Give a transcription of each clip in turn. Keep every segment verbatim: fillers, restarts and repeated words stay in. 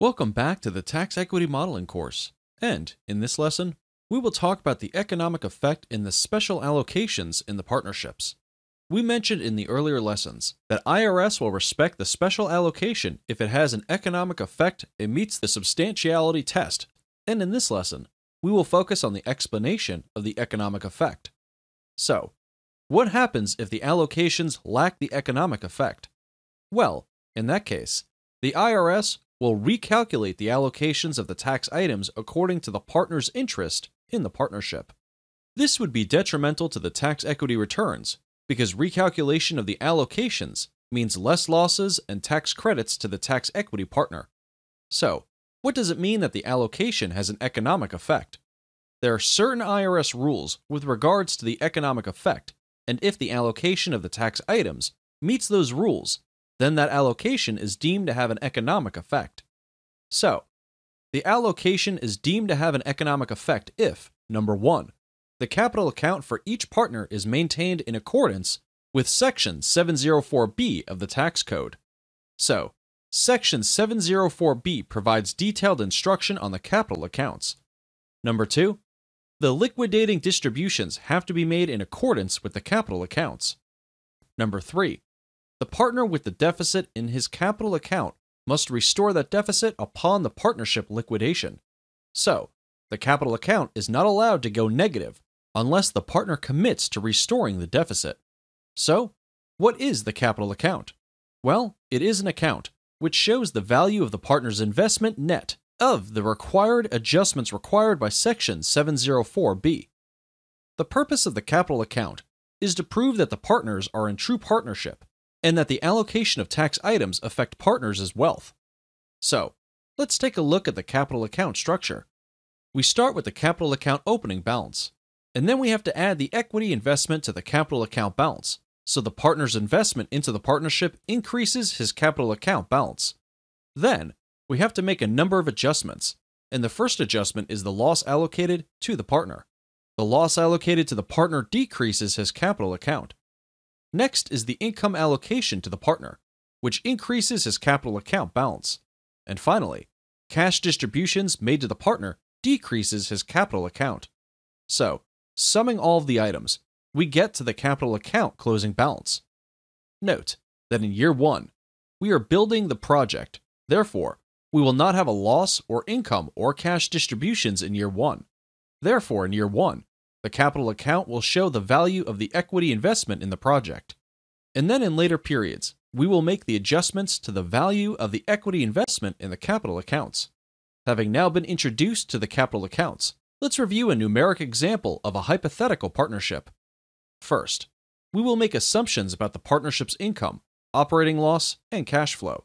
Welcome back to the Tax Equity Modeling course, and in this lesson, we will talk about the economic effect in the special allocations in the partnerships. We mentioned in the earlier lessons that I R S will respect the special allocation if it has an economic effect and meets the substantiality test, and in this lesson, we will focus on the explanation of the economic effect. So, what happens if the allocations lack the economic effect? Well, in that case, the I R S will recalculate the allocations of the tax items according to the partner's interest in the partnership. This would be detrimental to the tax equity returns because recalculation of the allocations means less losses and tax credits to the tax equity partner. So, what does it mean that the allocation has an economic effect? There are certain I R S rules with regards to the economic effect, and if the allocation of the tax items meets those rules, then that allocation is deemed to have an economic effect. So, the allocation is deemed to have an economic effect if, number one, the capital account for each partner is maintained in accordance with Section seven oh four B of the Tax Code. So, Section seven oh four B provides detailed instruction on the capital accounts. Number two, the liquidating distributions have to be made in accordance with the capital accounts. Number three, the partner with the deficit in his capital account must restore that deficit upon the partnership liquidation. So, the capital account is not allowed to go negative unless the partner commits to restoring the deficit. So, what is the capital account? Well, it is an account which shows the value of the partner's investment net of the required adjustments required by Section seven oh four B. The purpose of the capital account is to prove that the partners are in true partnership and that the allocation of tax items affect partners as wealth. So, let's take a look at the capital account structure. We start with the capital account opening balance, and then we have to add the equity investment to the capital account balance, so the partner's investment into the partnership increases his capital account balance. Then, we have to make a number of adjustments, and the first adjustment is the loss allocated to the partner. The loss allocated to the partner decreases his capital account. Next is the income allocation to the partner, which increases his capital account balance. And finally, cash distributions made to the partner decreases his capital account. So, summing all of the items, we get to the capital account closing balance. Note that in year one, we are building the project. Therefore, we will not have a loss or income or cash distributions in year one. Therefore, in year one, the capital account will show the value of the equity investment in the project. And then in later periods, we will make the adjustments to the value of the equity investment in the capital accounts. Having now been introduced to the capital accounts, let's review a numeric example of a hypothetical partnership. First, we will make assumptions about the partnership's income, operating loss, and cash flow.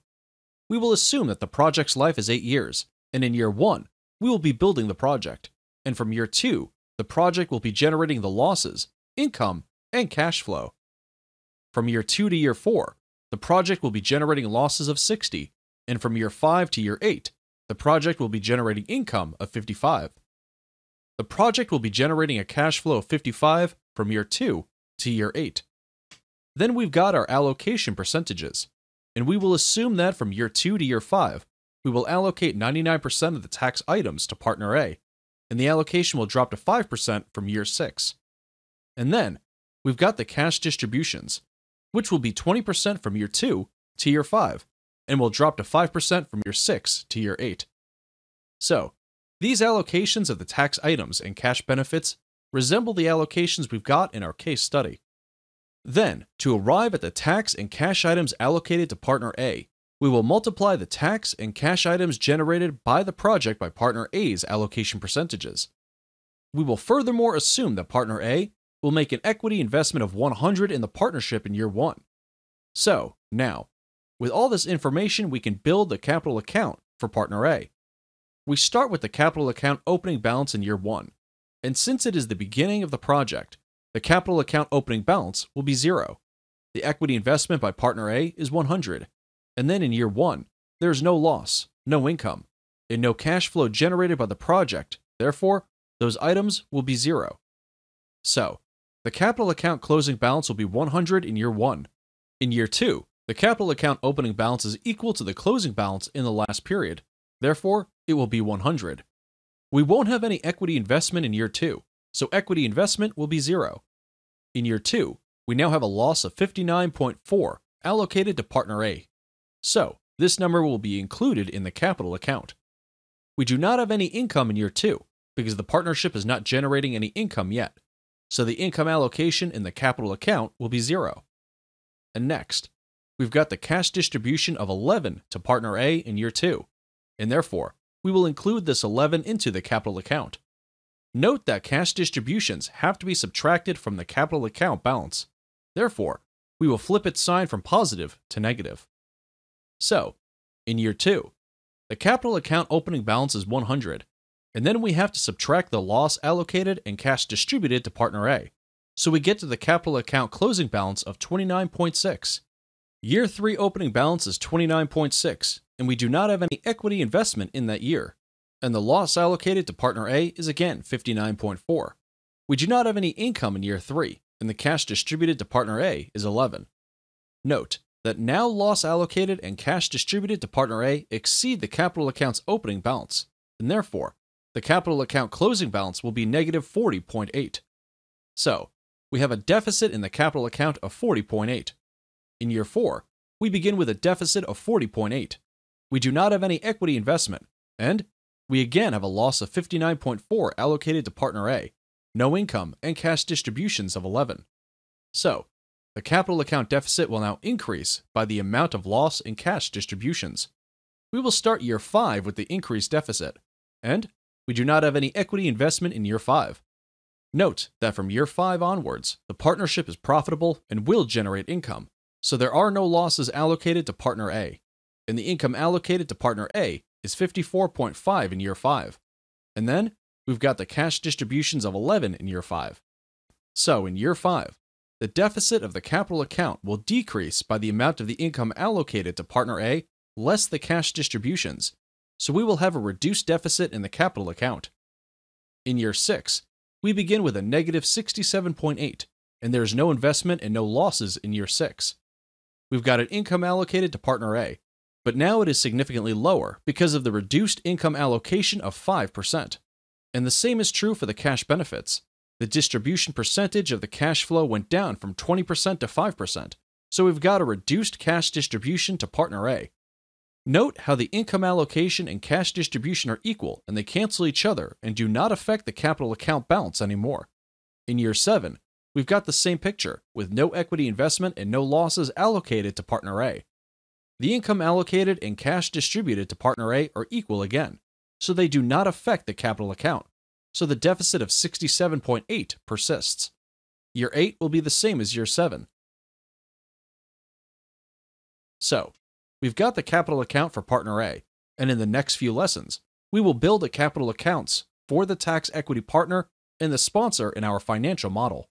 We will assume that the project's life is eight years, and in year one, we will be building the project, and from year two, the project will be generating the losses, income, and cash flow. From year two to year four, the project will be generating losses of sixty, and from year five to year eight, the project will be generating income of fifty-five. The project will be generating a cash flow of fifty-five from year two to year eight. Then we've got our allocation percentages, and we will assume that from year two to year five, we will allocate ninety-nine percent of the tax items to Partner A, and the allocation will drop to five percent from year six. And then, we've got the cash distributions, which will be twenty percent from year two to year five, and will drop to five percent from year six to year eight. So, these allocations of the tax items and cash benefits resemble the allocations we've got in our case study. Then, to arrive at the tax and cash items allocated to Partner A, we will multiply the tax and cash items generated by the project by Partner A's allocation percentages. We will furthermore assume that Partner A will make an equity investment of one hundred in the partnership in year one. So, now, with all this information, we can build the capital account for Partner A. We start with the capital account opening balance in year one, and since it is the beginning of the project, the capital account opening balance will be zero. The equity investment by Partner A is one hundred. And then in year one, there is no loss, no income, and no cash flow generated by the project, therefore, those items will be zero. So, the capital account closing balance will be one hundred in year one. In year two, the capital account opening balance is equal to the closing balance in the last period, Therefore, it will be one hundred. We won't have any equity investment in year two, so equity investment will be zero. In year two, we now have a loss of fifty-nine point four allocated to Partner A. So, this number will be included in the capital account. We do not have any income in year two, because the partnership is not generating any income yet, so the income allocation in the capital account will be zero. And next, we've got the cash distribution of eleven to Partner A in year two, and therefore, we will include this eleven into the capital account. Note that cash distributions have to be subtracted from the capital account balance. Therefore, we will flip its sign from positive to negative. So, in year two, the capital account opening balance is one hundred, and then we have to subtract the loss allocated and cash distributed to Partner A, so we get to the capital account closing balance of twenty-nine point six. Year three opening balance is twenty-nine point six, and we do not have any equity investment in that year, and the loss allocated to Partner A is again fifty-nine point four. We do not have any income in year three, and the cash distributed to Partner A is eleven. Note that now loss allocated and cash distributed to Partner A exceed the capital account's opening balance, and therefore, the capital account closing balance will be negative forty point eight. So, we have a deficit in the capital account of forty point eight. In year four, we begin with a deficit of forty point eight. We do not have any equity investment, and we again have a loss of fifty-nine point four allocated to Partner A, no income, and cash distributions of eleven. So, the capital account deficit will now increase by the amount of loss in cash distributions. We will start year five with the increased deficit, and we do not have any equity investment in year five. Note that from year five onwards, the partnership is profitable and will generate income, so there are no losses allocated to Partner A, and the income allocated to Partner A is fifty-four point five in year five. And then, we've got the cash distributions of eleven in year five. So, in year five, the deficit of the capital account will decrease by the amount of the income allocated to Partner A less the cash distributions, so we will have a reduced deficit in the capital account. In year six, we begin with a negative sixty-seven point eight, and there is no investment and no losses in year six. We've got an income allocated to Partner A, but now it is significantly lower because of the reduced income allocation of five percent. And the same is true for the cash benefits. The distribution percentage of the cash flow went down from twenty percent to five percent, so we've got a reduced cash distribution to Partner A. Note how the income allocation and cash distribution are equal and they cancel each other and do not affect the capital account balance anymore. In year seven, we've got the same picture, with no equity investment and no losses allocated to Partner A. The income allocated and cash distributed to Partner A are equal again, so they do not affect the capital account, so the deficit of sixty-seven point eight persists. Year eight will be the same as year seven. So, we've got the capital account for Partner A, and in the next few lessons, we will build a capital accounts for the tax equity partner and the sponsor in our financial model.